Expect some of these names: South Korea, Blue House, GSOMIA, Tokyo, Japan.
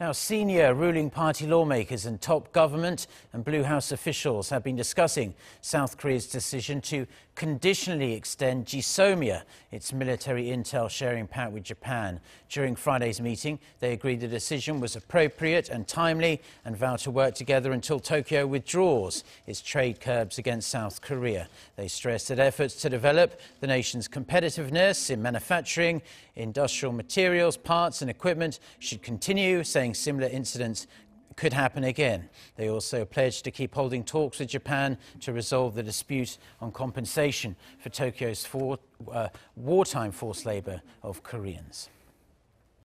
Now, senior ruling party lawmakers and top government and Blue House officials have been discussing South Korea's decision to conditionally extend GSOMIA, its military intel sharing pact with Japan. During Friday's meeting, they agreed the decision was appropriate and timely and vowed to work together until Tokyo withdraws its trade curbs against South Korea. They stressed that efforts to develop the nation's competitiveness in manufacturing, industrial materials, parts and equipment should continue, saying similar incidents could happen again. They also pledged to keep holding talks with Japan to resolve the dispute on compensation for Tokyo's wartime forced labor of Koreans.